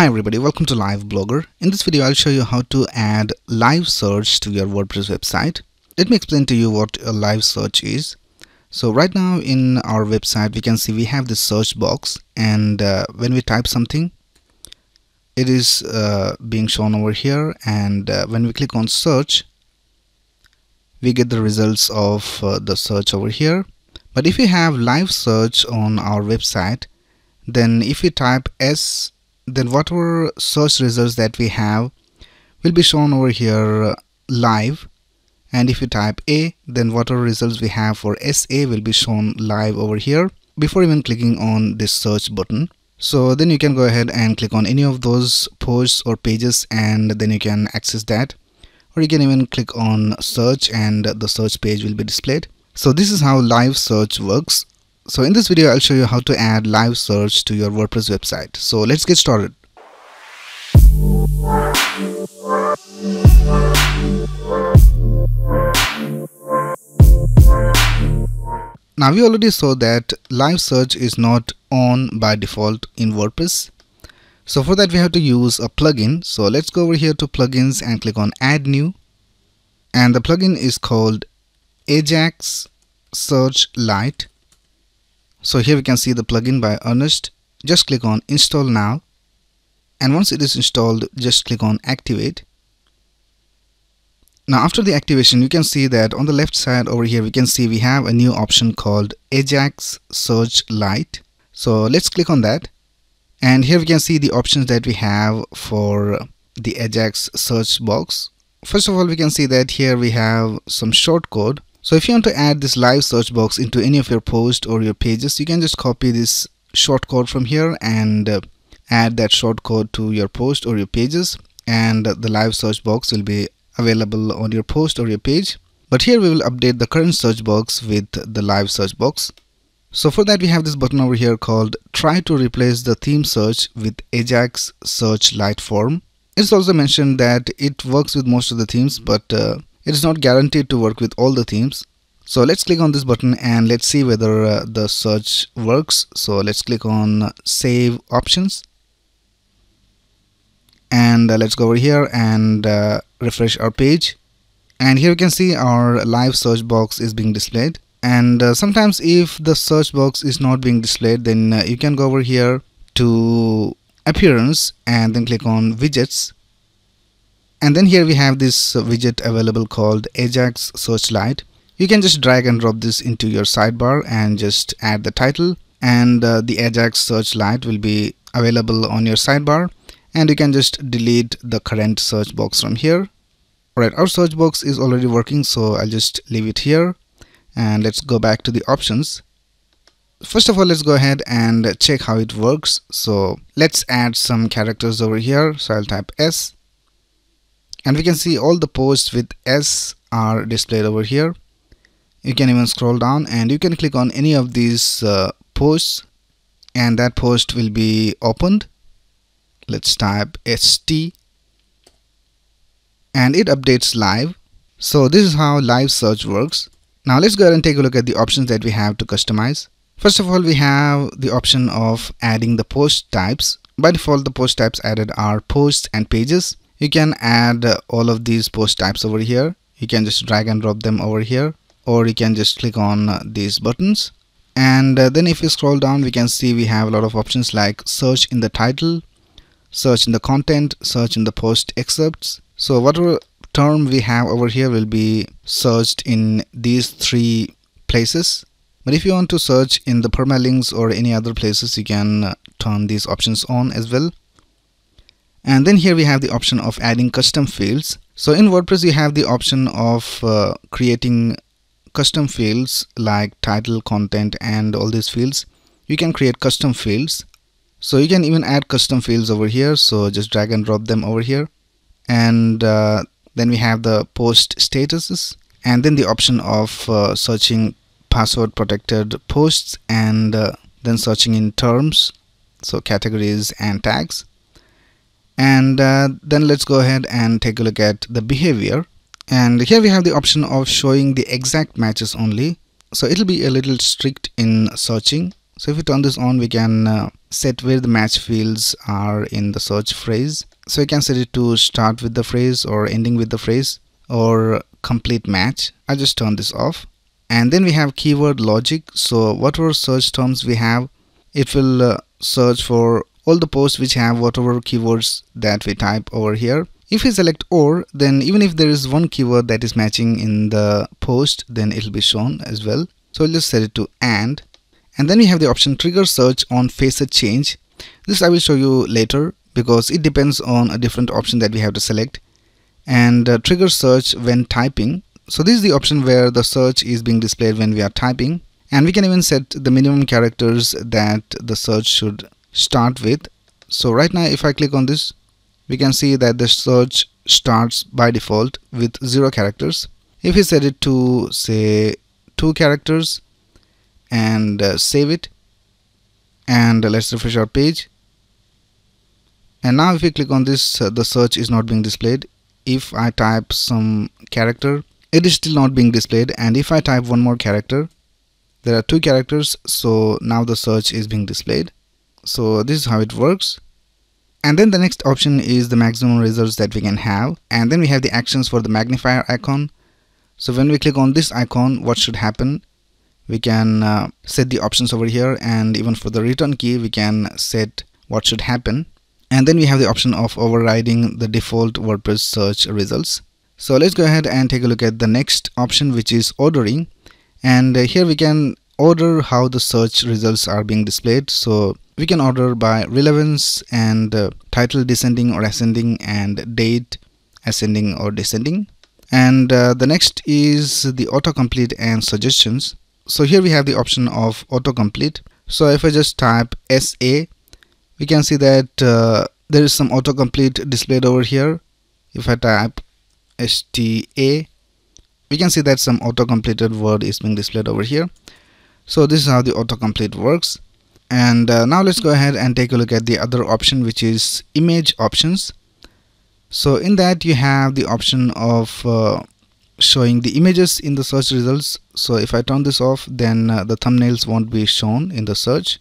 Hi everybody, welcome to Live Blogger. In this video I'll show you how to add live search to your WordPress website. Let me explain to you what a live search is. So right now in our website we can see we have this search box, and when we type something it is being shown over here, and when we click on search we get the results of the search over here. But if we have live search on our website, then if we type S, then whatever search results that we have will be shown over here live, and if you type A, then whatever results we have for SA will be shown live over here before even clicking on this search button. So then you can go ahead and click on any of those posts or pages, and then you can access that, or you can even click on search and the search page will be displayed. So this is how live search works. So in this video, I'll show you how to add live search to your WordPress website. So let's get started. Now we already saw that live search is not on by default in WordPress. So for that we have to use a plugin. So let's go over here to plugins and click on add new. And the plugin is called Ajax Search Lite. So here we can see the plugin by Ernest. Just click on install now, and once it is installed just click on activate. Now after the activation you can see that on the left side over here we can see we have a new option called Ajax Search Lite. So let's click on that, and here we can see the options that we have for the Ajax search box. First of all we can see that here we have some shortcode. So if you want to add this live search box into any of your posts or your pages, you can just copy this shortcode from here and add that shortcode to your post or your pages, and the live search box will be available on your post or your page. But here we will update the current search box with the live search box. So for that we have this button over here called try to replace the theme search with Ajax Search Lite form. It's also mentioned that it works with most of the themes, but it is not guaranteed to work with all the themes. So let's click on this button and let's see whether the search works. So let's click on save options, and let's go over here and refresh our page, and here you can see our live search box is being displayed. And sometimes if the search box is not being displayed, then you can go over here to appearance and then click on widgets. And then here we have this widget available called Ajax Search Lite. You can just drag and drop this into your sidebar and just add the title, and the Ajax Search Lite will be available on your sidebar, and you can just delete the current search box from here. Alright, our search box is already working, so I'll just leave it here, and let's go back to the options. First of all let's go ahead and check how it works. So let's add some characters over here. So I'll type S, and we can see all the posts with S are displayed over here. You can even scroll down and you can click on any of these posts, and that post will be opened. Let's type ST, and it updates live. So this is how live search works. Now let's go ahead and take a look at the options that we have to customize. First of all we have the option of adding the post types. By default the post types added are posts and pages. You can add all of these post types over here. You can just drag and drop them over here, or you can just click on these buttons. And then if you scroll down we can see we have a lot of options like search in the title, search in the content, search in the post excerpts. So whatever term we have over here will be searched in these three places. But if you want to search in the permalinks or any other places, you can turn these options on as well. And then here we have the option of adding custom fields. So in WordPress you have the option of creating custom fields like title, content, and all these fields. You can create custom fields. So you can even add custom fields over here. So just drag and drop them over here. And then we have the post statuses, and then the option of searching password protected posts, and then searching in terms, so categories and tags. And then let's go ahead and take a look at the behavior, and here we have the option of showing the exact matches only. So it'll be a little strict in searching, so if we turn this on we can set where the match fields are in the search phrase. So you can set it to start with the phrase or ending with the phrase or complete match. I just turn this off. And then we have keyword logic. So whatever search terms we have, it will search for all the posts which have whatever keywords that we type over here. If we select or, then even if there is one keyword that is matching in the post, then it will be shown as well. So we'll just set it to and. And then we have the option trigger search on facet change. This I will show you later because it depends on a different option that we have to select. And trigger search when typing. So this is the option where the search is being displayed when we are typing. And we can even set the minimum characters that the search should start with. So right now if I click on this, we can see that the search starts by default with 0 characters. If we set it to say 2 characters and save it, and let's refresh our page, and now if we click on this, the search is not being displayed. If I type some character, it is still not being displayed, and if I type one more character, there are 2 characters, so now the search is being displayed. So this is how it works. And then the next option is the maximum results that we can have, and then we have the actions for the magnifier icon. So when we click on this icon, what should happen? We can set the options over here, and even for the return key we can set what should happen. And then we have the option of overriding the default WordPress search results. So let's go ahead and take a look at the next option, which is ordering. And here we can order how the search results are being displayed. So we can order by relevance and title descending or ascending, and date ascending or descending. And the next is the autocomplete and suggestions. So here we have the option of autocomplete. So if I just type SA, we can see that there is some autocomplete displayed over here. If I type STA, we can see that some autocompleted word is being displayed over here. So this is how the autocomplete works. And now let's go ahead and take a look at the other option, which is image options. So in that you have the option of showing the images in the search results. So if I turn this off, then the thumbnails won't be shown in the search,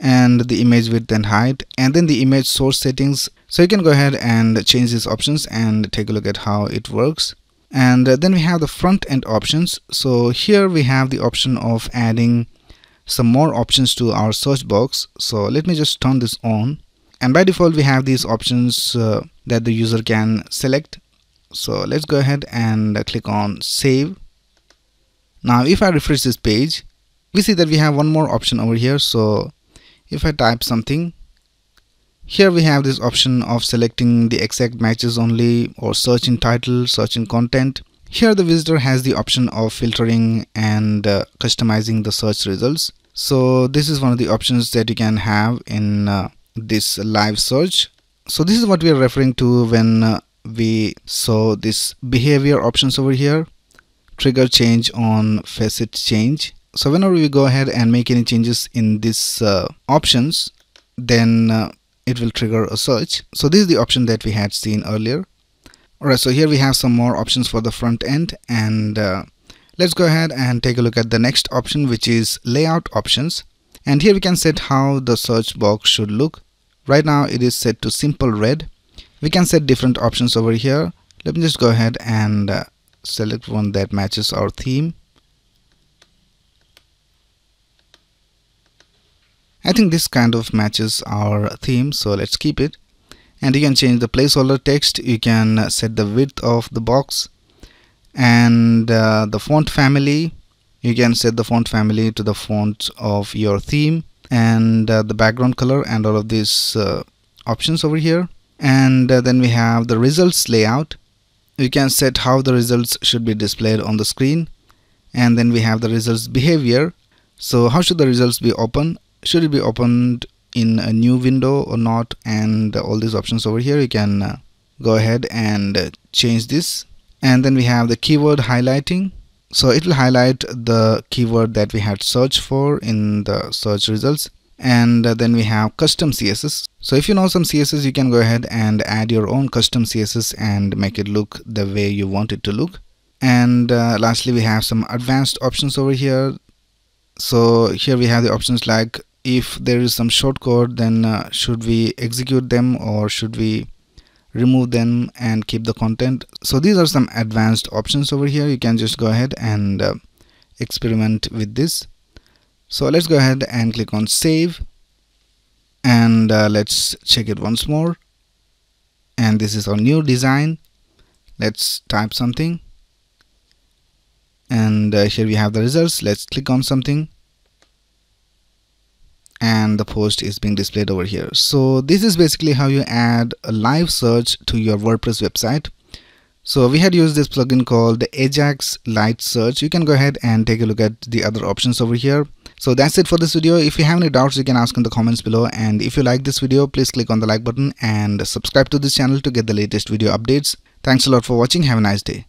and the image width and height, and then the image source settings. So you can go ahead and change these options and take a look at how it works. And then we have the front end options. So here we have the option of adding some more options to our search box. So let me just turn this on, and by default we have these options that the user can select. So let's go ahead and click on save. Now if I refresh this page, we see that we have one more option over here. So if I type something, here we have this option of selecting the exact matches only, or search in title, search in content. Here the visitor has the option of filtering and customizing the search results. So this is one of the options that you can have in this live search. So this is what we are referring to when we saw this behavior options over here, trigger change on facet change. So whenever we go ahead and make any changes in this options, then it will trigger a search. So this is the option that we had seen earlier. Alright, so here we have some more options for the front end, and let's go ahead and take a look at the next option, which is layout options. And here we can set how the search box should look. Right now it is set to simple red. We can set different options over here. Let me just go ahead and select one that matches our theme. I think this kind of matches our theme, so let's keep it. And you can change the placeholder text, you can set the width of the box, and the font family. You can set the font family to the font of your theme, and the background color, and all of these options over here. And then we have the results layout. You can set how the results should be displayed on the screen. And then we have the results behavior. So how should the results be opened? Should it be opened in a new window or not? And all these options over here, you can go ahead and change this. And then we have the keyword highlighting. So it will highlight the keyword that we had searched for in the search results. And then we have custom CSS. So if you know some CSS, you can go ahead and add your own custom CSS and make it look the way you want it to look. And lastly, we have some advanced options over here. So here we have the options like if there is some shortcode, then should we execute them or should we remove them and keep the content? So these are some advanced options over here. You can just go ahead and experiment with this. So let's go ahead and click on save, and let's check it once more. And this is our new design. Let's type something, and here we have the results. Let's click on something, and the post is being displayed over here. So this is basically how you add a live search to your WordPress website. So we had used this plugin called the Ajax Lite Search. You can go ahead and take a look at the other options over here. So that's it for this video. If you have any doubts, you can ask in the comments below. And if you like this video, please click on the like button and subscribe to this channel to get the latest video updates. Thanks a lot for watching. Have a nice day.